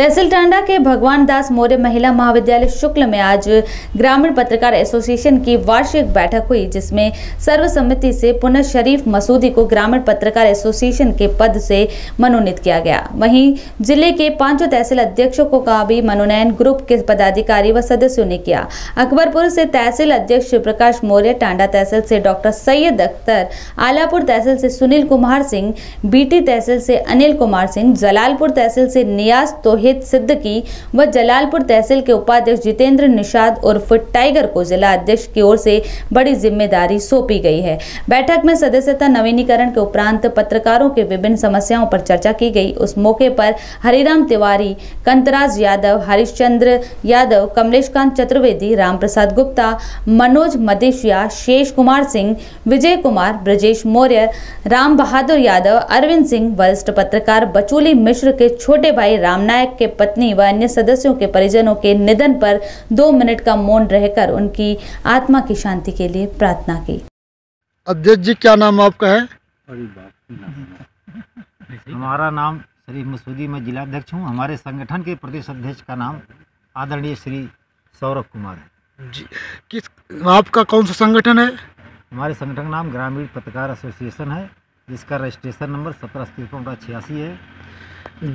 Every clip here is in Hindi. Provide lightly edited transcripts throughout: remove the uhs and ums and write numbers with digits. तहसील टांडा के भगवान दास मौर्य महिला महाविद्यालय शुक्ल में आज ग्रामीण पत्रकार एसोसिएशन की वार्षिक बैठक हुई, जिसमें सर्वसम्मति से पुनः शरीफ मसूदी को ग्रामीण पत्रकार एसोसिएशन के पद से मनोनीत किया गया। वहीं जिले के पांचों तहसील अध्यक्षों को का भी मनोनयन ग्रुप के पदाधिकारी व सदस्यों ने किया। अकबरपुर से तहसील अध्यक्ष प्रकाश मौर्य, टांडा तहसील से डॉक्टर सैयद अख्तर, आलापुर तहसील से सुनील कुमार सिंह, बीटी तहसील से अनिल कुमार सिंह, जलालपुर तहसील से नियाज तोहे सिद्दकी व जलालपुर तहसील के उपाध्यक्ष जितेंद्र निषाद उर्फ टाइगर को जिला अध्यक्ष की ओर से बड़ी जिम्मेदारी सौंपी गई है। बैठक में सदस्यता नवीनीकरण के उपरांत पत्रकारों के विभिन्न समस्याओं पर चर्चा की गई। उस मौके पर हरिराम तिवारी, कंतराज यादव, हरिश्चंद्र यादव, कमलेशकांत चतुर्वेदी, राम प्रसाद गुप्ता, मनोज मदेशिया, शेष कुमार सिंह, विजय कुमार, ब्रजेश मौर्य, राम बहादुर यादव, अरविंद सिंह, वरिष्ठ पत्रकार बचोली मिश्र के छोटे भाई रामनायक के पत्नी व अन्य सदस्यों के परिजनों के निधन पर 2 मिनट का मौन रहकर उनकी आत्मा की शांति के लिए प्रार्थना की। अध्यक्ष जी, क्या नाम आपका है? हमारा नाम शरीफ मसूदी, में जिला अध्यक्ष हूँ। हमारे संगठन के प्रदेश अध्यक्ष का नाम आदरणीय श्री सौरभ कुमार है जी। आपका कौन सा संगठन है? हमारे संगठन का नाम ग्रामीण पत्रकार एसोसिएशन है, जिसका रजिस्ट्रेशन नंबर 17 तिरपन 88 है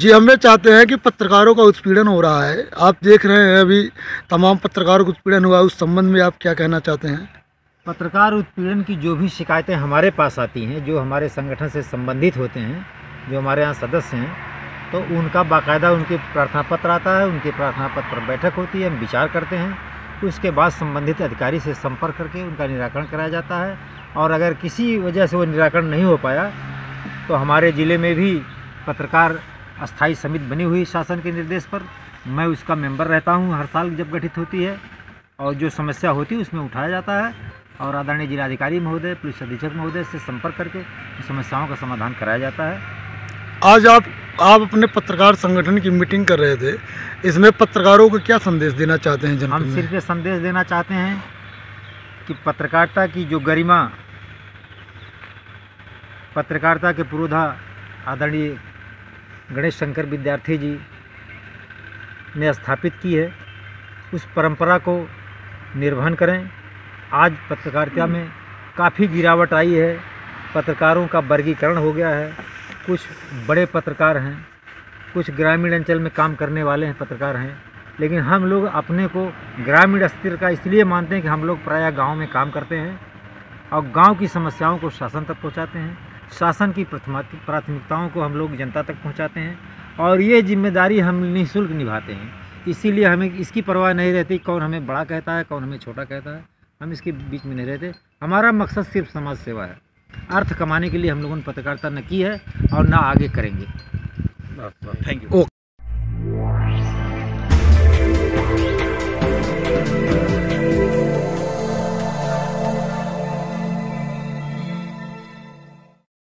जी। हमने चाहते हैं कि पत्रकारों का उत्पीड़न हो रहा है, आप देख रहे हैं अभी तमाम पत्रकारों का उत्पीड़न हुआ है, उस संबंध में आप क्या कहना चाहते हैं? पत्रकार उत्पीड़न की जो भी शिकायतें हमारे पास आती हैं, जो हमारे संगठन से संबंधित होते हैं, जो हमारे यहाँ सदस्य हैं, तो उनका बाकायदा उनके प्रार्थना पत्र आता है, उनके प्रार्थना पत्र पर बैठक होती है, हम विचार करते हैं, तो उसके बाद संबंधित अधिकारी से संपर्क करके उनका निराकरण कराया जाता है। और अगर किसी वजह से वो निराकरण नहीं हो पाया तो हमारे ज़िले में भी पत्रकार अस्थायी समिति बनी हुई शासन के निर्देश पर, मैं उसका मेंबर रहता हूँ, हर साल जब गठित होती है, और जो समस्या होती है उसमें उठाया जाता है और आदरणीय जिलाधिकारी महोदय, पुलिस अधीक्षक महोदय से संपर्क करके समस्याओं का समाधान कराया जाता है। आज आप अपने पत्रकार संगठन की मीटिंग कर रहे थे, इसमें पत्रकारों को क्या संदेश देना चाहते हैं? हम सिर्फ ये संदेश देना चाहते हैं कि पत्रकारिता की जो गरिमा, पत्रकारिता के पुरोधा आदरणीय गणेश शंकर विद्यार्थी जी ने स्थापित की है, उस परंपरा को निर्वहन करें। आज पत्रकारिता में काफ़ी गिरावट आई है, पत्रकारों का वर्गीकरण हो गया है, कुछ बड़े पत्रकार हैं, कुछ ग्रामीण अंचल में काम करने वाले हैं पत्रकार हैं, लेकिन हम लोग अपने को ग्रामीण स्तर का इसलिए मानते हैं कि हम लोग प्रायः गांव में काम करते हैं और गांव की समस्याओं को शासन तक पहुंचाते हैं, शासन की प्राथमिकताओं को हम लोग जनता तक पहुँचाते हैं और ये जिम्मेदारी हम निःशुल्क निभाते हैं। इसीलिए हमें इसकी परवाह नहीं रहती कौन हमें बड़ा कहता है, कौन हमें छोटा कहता है, हम इसके बीच में नहीं रहते। हमारा मकसद सिर्फ समाज सेवा है, अर्थ कमाने के लिए हम लोगों ने पत्रकारिता न की है और ना आगे करेंगे। Thank you.